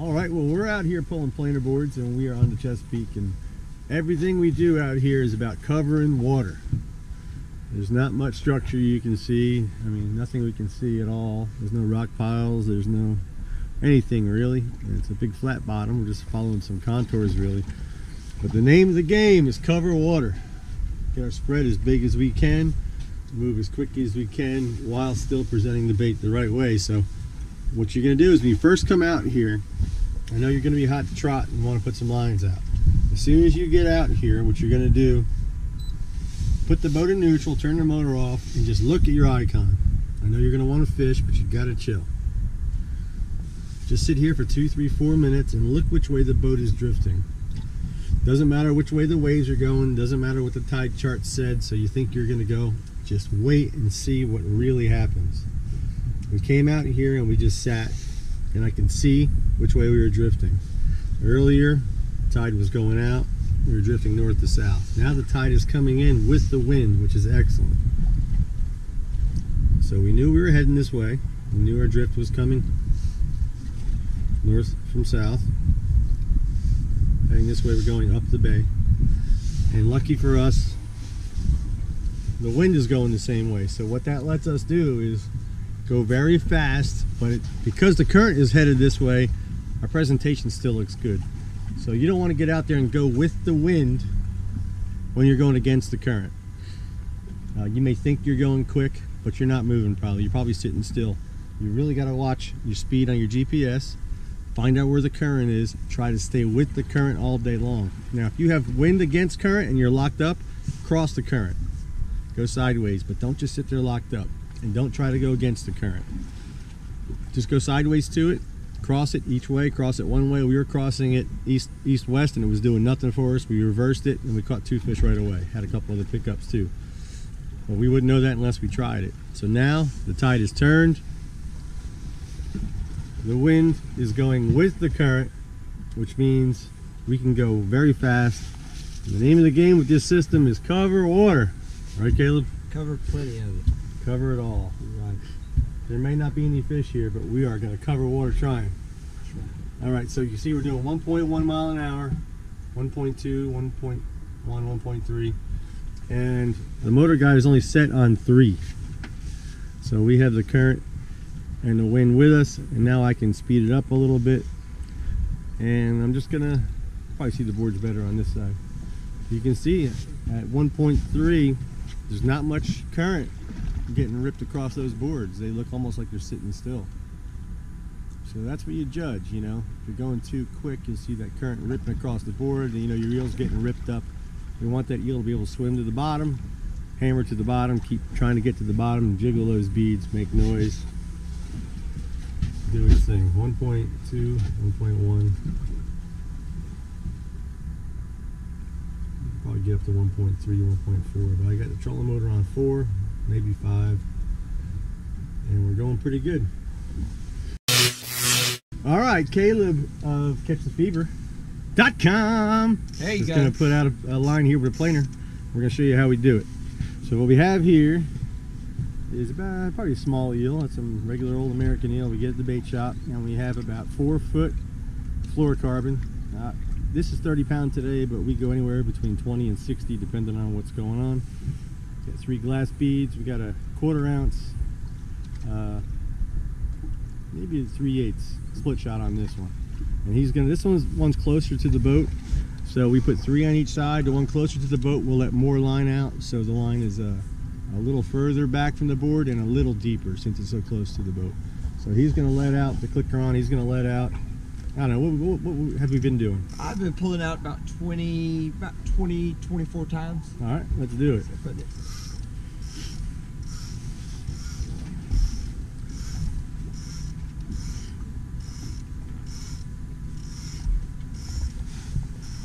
All right, well, we're out here pulling planer boards, and we are on the Chesapeake, and everything we do out here is about covering water. There's not much structure you can see. I mean, nothing we can see at all. There's no rock piles, there's no anything really. It's a big flat bottom. We're just following some contours really. But the name of the game is cover water. Get our spread as big as we can, move as quickly as we can while still presenting the bait the right way. So what you're gonna do is when you first come out here, I know you're gonna be hot to trot and wanna put some lines out. As soon as you get out here, what you're gonna do, put the boat in neutral, turn the motor off, and just look at your icon. I know you're gonna wanna fish, but you gotta chill. Just sit here for 2, 3, 4 minutes and look which way the boat is drifting. Doesn't matter which way the waves are going, doesn't matter what the tide chart said, so you think you're gonna go, just wait and see what really happens. We came out here and we just sat, and I can see which way we were drifting. Earlier, tide was going out, we were drifting north to south. Now the tide is coming in with the wind, which is excellent. So we knew we were heading this way, we knew our drift was coming north from south. Heading this way, we're going up the bay, and lucky for us, the wind is going the same way. So what that lets us do is go very fast, but because the current is headed this way, our presentation still looks good. So you don't want to get out there and go with the wind when you're going against the current. You may think you're going quick, but you're not moving probably. You're probably sitting still. You really got to watch your speed on your GPS, find out where the current is, try to stay with the current all day long. Now, if you have wind against current and you're locked up, cross the current. Go sideways, but don't just sit there locked up, and don't try to go against the current. Just go sideways to it, cross it each way, cross it one way. We were crossing it east-west, and it was doing nothing for us. We reversed it, and we caught 2 fish right away. Had a couple other pickups too. But we wouldn't know that unless we tried it. So now the tide is turned. The wind is going with the current, which means we can go very fast. And the name of the game with this system is cover water. Right, Caleb? Cover plenty of it. Cover it all. Right. There may not be any fish here, but we are going to cover water trying. Sure. All right, so you see we're doing 1.1 mile an hour, 1.2, 1.1, 1.3, and the motor guide is only set on 3. So we have the current and the wind with us, and now I can speed it up a little bit. And I'm just going to probably see the boards better on this side. You can see at 1.3, there's not much current getting ripped across those boards. They look almost like they're sitting still. So that's what you judge, you know. If you're going too quick, you'll see that current ripping across the board, and you know your eel's getting ripped up. You want that eel to be able to swim to the bottom, hammer to the bottom, keep trying to get to the bottom, and jiggle those beads, make noise, do its thing. 1.2, 1.1. Probably get up to 1.3, 1.4, but I got the trolling motor on 4. Maybe 5, and we're going pretty good. All right, Caleb of CatchTheFever.com is going to put out a line here with a planer. We're going to show you how we do it. So what we have here is about probably a small eel. That's some regular old American eel we get at the bait shop, and we have about 4 foot fluorocarbon. This is 30 pound today, but we go anywhere between 20 and 60 depending on what's going on. Got 3 glass beads. We got a 1/4 ounce, maybe a 3/8 split shot on this one. And he's gonna. This one's closer to the boat, so we put 3 on each side. The one closer to the boat will let more line out, so the line is a little further back from the board and a little deeper since it's so close to the boat. So he's gonna let out the clicker on. He's gonna let out. I don't know, what have we been doing? I've been pulling out about 24 times. All right, let's do it.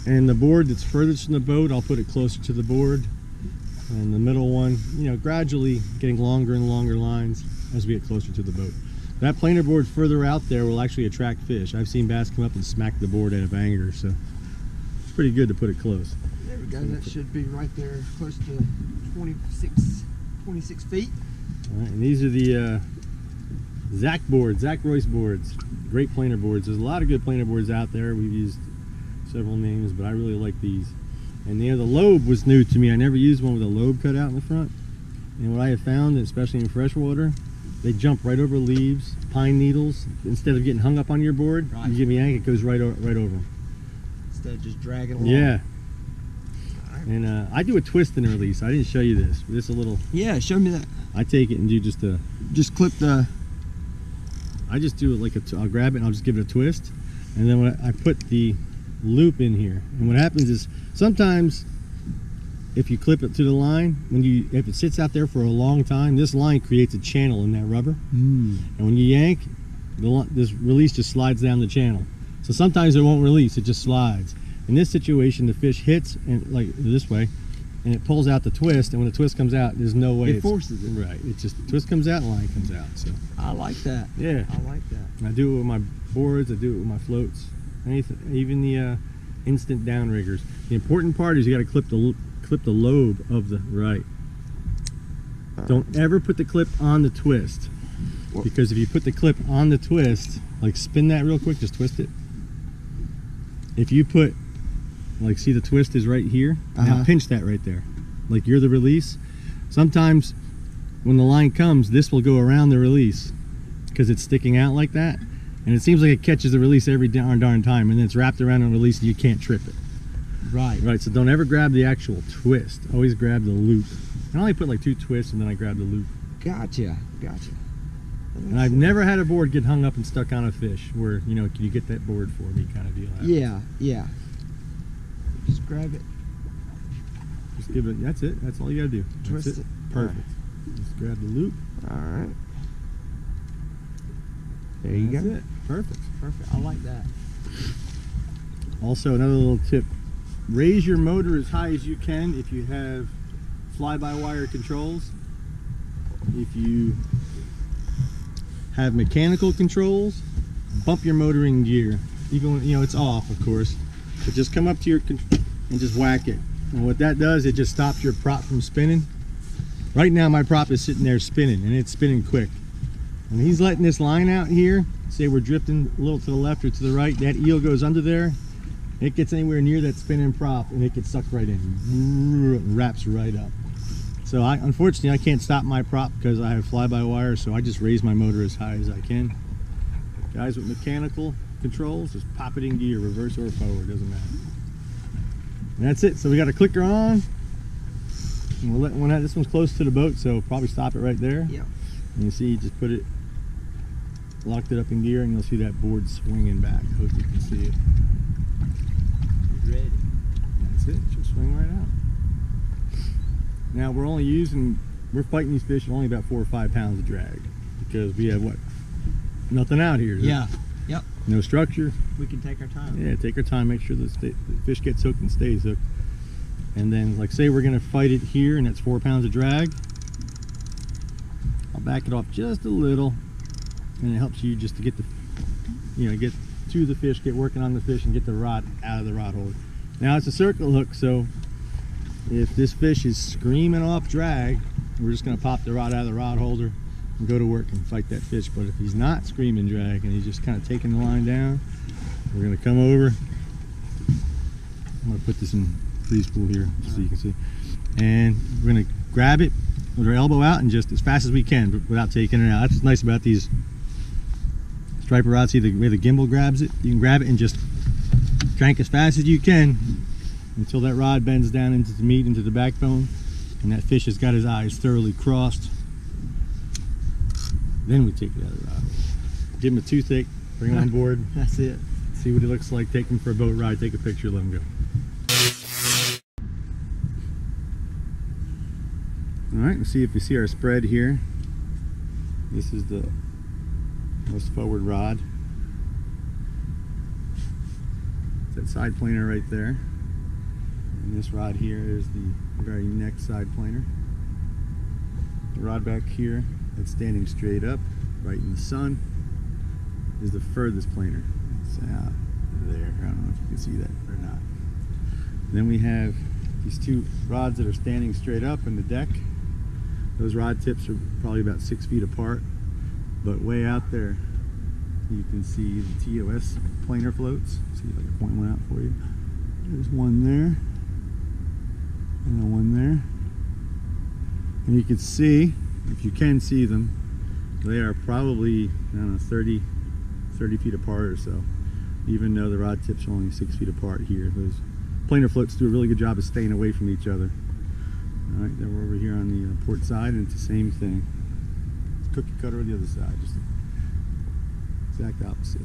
And the board that's furthest from the boat, I'll put it closer to the board. And the middle one, you know, gradually getting longer and longer lines as we get closer to the boat. That planer board further out there will actually attract fish. I've seen bass come up and smack the board out of anger, so it's pretty good to put it close. There we go. That should be right there, close to 26 feet. All right, and these are the Zakk boards, Zakk Royce boards, great planer boards. There's a lot of good planer boards out there. We've used several names, but I really like these. And the lobe was new to me. I never used one with a lobe cut out in the front. And what I have found, especially in freshwater, they jump right over leaves, pine needles. Instead of getting hung up on your board, right, you give me an anchor, it goes right over them. Instead of just dragging along. Yeah. And I do a twist and release. I didn't show you this. This a little. Yeah, show me that. I take it and do just a. Just clip the. I just do it like a. I'll grab it and I'll just give it a twist, and then when I put the loop in here, and what happens is sometimes if you clip it to the line, if it sits out there for a long time, this line creates a channel in that rubber, and when you yank, this release just slides down the channel. So sometimes it won't release; it just slides. In this situation, the fish hits and like this way, and it pulls out the twist. And when the twist comes out, there's no way it forces it. Right. It's just the twist comes out, and line comes out. So I like that. Yeah, I like that. And I do it with my boards. I do it with my floats. Anything, even the instant down riggers. The important part is you got to clip the lobe of the right. Don't ever put the clip on the twist, because if you put the clip on the twist, like spin that real quick, just twist it. If you put like, see the twist is right here. Now pinch that right there. Like you're the release. Sometimes when the line comes, this will go around the release because it's sticking out like that. And it seems like it catches the release every darn time. And then it's wrapped around and released and you can't trip it. Right. Right, so don't ever grab the actual twist. Always grab the loop. And I only put like 2 twists and then I grab the loop. Gotcha, gotcha. And I've never had a board get hung up and stuck on a fish where, you know, can you get that board for me kind of deal. Yeah, yeah. Just grab it. Just give it, that's it. That's all you got to do. Twist it. Perfect. Right. Just grab the loop. All right. There you go. That's it. Perfect. Perfect. I like that. Also, another little tip. Raise your motor as high as you can if you have fly-by-wire controls. If you have mechanical controls, bump your motor in gear. Even when, you know, it's off, of course. But just come up to your and just whack it. And what that does, it just stops your prop from spinning. Right now, my prop is sitting there spinning, and it's spinning quick. And he's letting this line out here. Say we're drifting a little to the left or to the right. That eel goes under there. It gets anywhere near that spinning prop, and it gets sucked right in. It wraps right up. So unfortunately, I can't stop my prop because I have fly-by-wire, so I just raise my motor as high as I can. Guys with mechanical controls, just pop it in gear, reverse or forward, doesn't matter. And that's it. So we got a clicker on. And we'll let one out. This one's close to the boat, so probably stop it right there. Yeah. And you see, you just put it, locked it up in gear, and you'll see that board swinging back. Hope you can see it. You're ready. That's it. It should swing right out. Now we're fighting these fish with only about 4 or 5 pounds of drag because we have nothing out here. Yeah, yep. No structure. We can take our time. Yeah, take our time, make sure the fish gets hooked and stays hooked. And then like say we're gonna fight it here and that's 4 pounds of drag. I'll back it off just a little and it helps you just to get the, you know, get to the fish, get working on the fish and get the rod out of the rod holder. Now it's a circle hook, so if this fish is screaming off drag, we're just going to pop the rod out of the rod holder and go to work and fight that fish. But if he's not screaming drag and he's just kind of taking the line down, we're going to come over. I'm going to put this in freeze pool here so you can see. And we're going to grab it with our elbow out and just as fast as we can but without taking it out. That's what's nice about these striper rods. See the way the gimbal grabs it? You can grab it and just crank as fast as you can until that rod bends down into the meat, into the backbone, and that fish has got his eyes thoroughly crossed. Then we take it out of the rod. Give him a toothache, bring him on board. That's it. See what he looks like, take him for a boat ride, take a picture, let him go. All right, let's see if we see our spread here. This is the most forward rod. It's that side planer right there. And this rod here is the very next side planer. The rod back here that's standing straight up, right in the sun, is the furthest planer. It's out there. I don't know if you can see that or not. And then we have these 2 rods that are standing straight up in the deck. Those rod tips are probably about 6 feet apart. But way out there, you can see the TOS planer floats. See if I can point one out for you. There's one there, and one there. And you can see, if you can see them, they are probably, I don't know, 30 feet apart or so. Even though the rod tips are only 6 feet apart here. Those planer floats do a really good job of staying away from each other. All right, then we're over here on the port side, and it's the same thing. It's cookie cutter on the other side, just the exact opposite.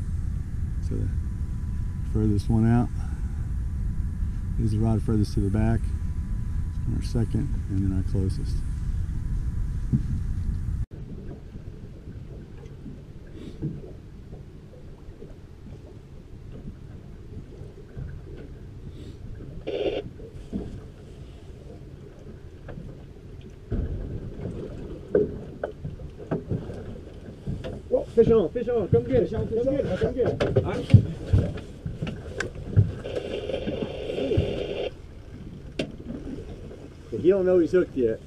So the furthest one out is the rod furthest to the back, our second, and then our closest. Oh, fish on, come get it, come get it, come get it. All right. You don't know he's hooked yet.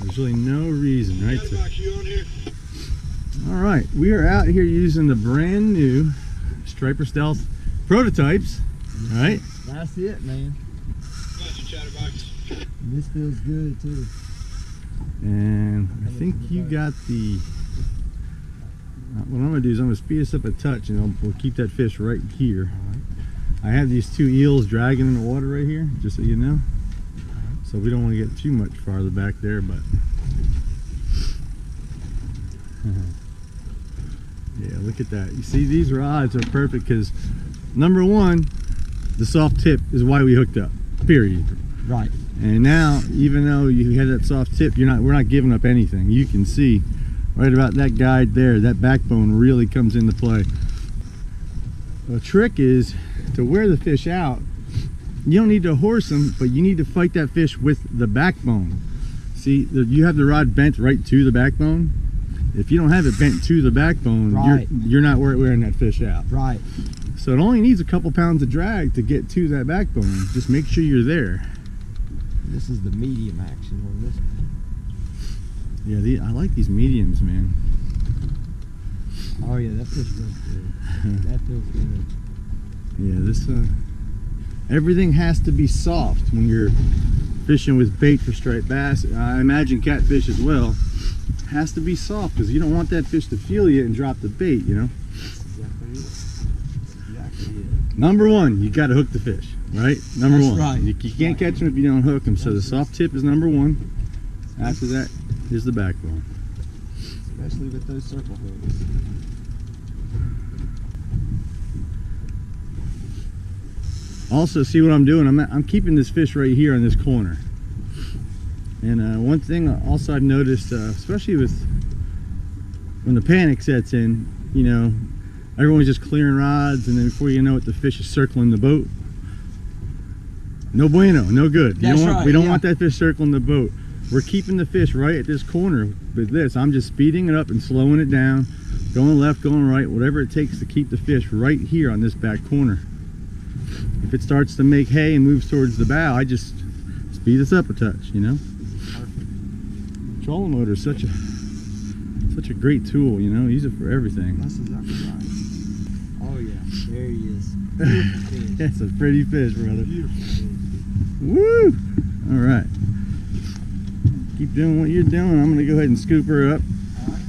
There's really no reason, right? All right, we are out here using the brand new Striper Stealth prototypes. All right. That's it, man. And this feels good too. And I think you got the. What I'm going to do is I'm going to speed us up a touch, and we'll keep that fish right here. Right. I have these two eels dragging in the water right here, just so you know. Right. So we don't want to get too much farther back there, but... yeah, look at that. You see, these rods are perfect because, number one, the soft tip is why we hooked up, period. Right. And now, even though you had that soft tip, we're not giving up anything. You can see... right about that guide there, that backbone really comes into play. The trick is to wear the fish out. You don't need to horse them, but you need to fight that fish with the backbone. See, you have the rod bent right to the backbone. If you don't have it bent to the backbone, right, you're not wearing that fish out. Right. So it only needs a couple pounds of drag to get to that backbone. Just make sure you're there. This is the medium action on this one. Yeah, I like these mediums, man. Oh yeah, that feels good. That feels good. Yeah, this everything has to be soft when you're fishing with bait for striped bass. I imagine catfish as well. It has to be soft because you don't want that fish to feel you and drop the bait, you know. That's exactly it. Exactly it. Number one, you got to hook the fish, right? Number one. That's right. You can't catch them if you don't hook them. So the soft tip is number one. After that is the backbone, especially with those circle hooks. Also, see what I'm doing? I'm keeping this fish right here in this corner. And one thing also I've noticed, especially with when the panic sets in, you know, everyone's just clearing rods, and then before you know it, the fish is circling the boat. No bueno, no good. That's right, we don't want that fish circling the boat. We're keeping the fish right at this corner with this. I'm just speeding it up and slowing it down, going left, going right, whatever it takes to keep the fish right here on this back corner. If it starts to make hay and moves towards the bow, I just speed this up a touch, you know? The trolling motor is such a great tool, you know? Use it for everything. That's exactly right. Oh yeah, there he is. That's a pretty fish, brother. Beautiful fish. Woo! All right. Keep doing what you're doing. I'm gonna go ahead and scoop her up. All right.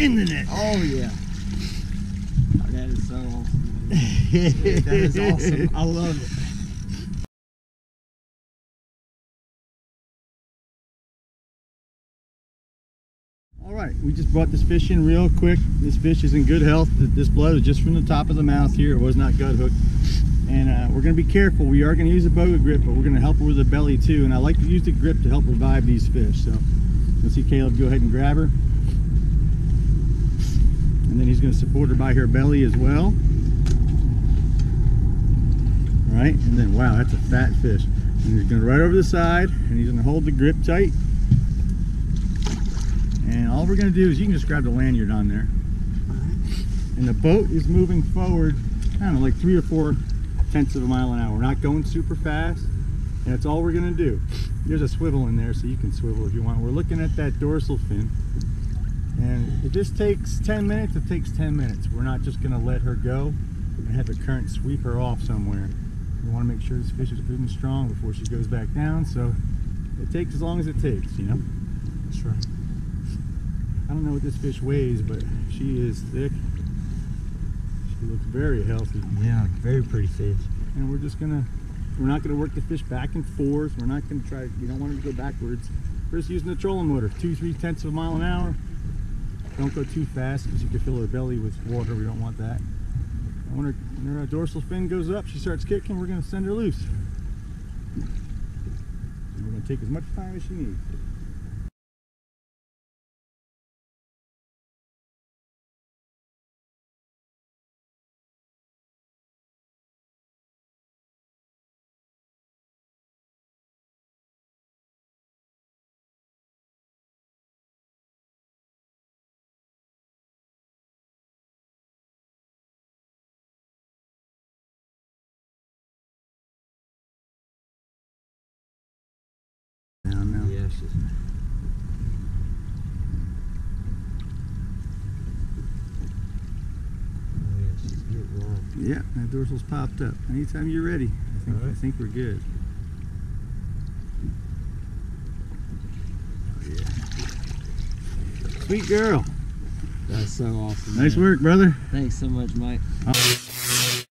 In the net. Oh yeah. Oh, that is so awesome. That is awesome. I love it. Alright, we just brought this fish in real quick. This fish is in good health. This blood is just from the top of the mouth here. It was not gut hooked. And we're going to be careful. We are going to use a boga grip, but we're going to help her with the belly too. And I like to use the grip to help revive these fish. So you'll see Caleb go ahead and grab her. And then he's going to support her by her belly as well. Right? And then, wow, that's a fat fish. And he's going to right over the side, and he's going to hold the grip tight. And all we're going to do is you can just grab the lanyard on there. And the boat is moving forward, I don't know, like 3 or 4 tenths of a mile an hour. We're not going super fast. And that's all we're going to do. There's a swivel in there, so you can swivel if you want. We're looking at that dorsal fin. And if this takes 10 minutes, it takes 10 minutes. We're not just going to let her go and have the current sweep her off somewhere. We want to make sure this fish is good and strong before she goes back down. So it takes as long as it takes, you know? That's right. I don't know what this fish weighs, but she is thick. She looks very healthy. Yeah, very pretty fish. And we're just gonna, we're not gonna work the fish back and forth. We're not gonna try, we don't want her to go backwards. We're just using the trolling motor, 2 3/10 of a mile an hour. Don't go too fast because you can fill her belly with water. We don't want that. When her dorsal fin goes up, she starts kicking, we're gonna send her loose. And we're gonna take as much time as she needs. Yeah, that dorsal's popped up. Anytime you're ready, I think we're good. Oh, yeah. Sweet girl. That's so awesome. Nice work, brother. Thanks so much, Mike.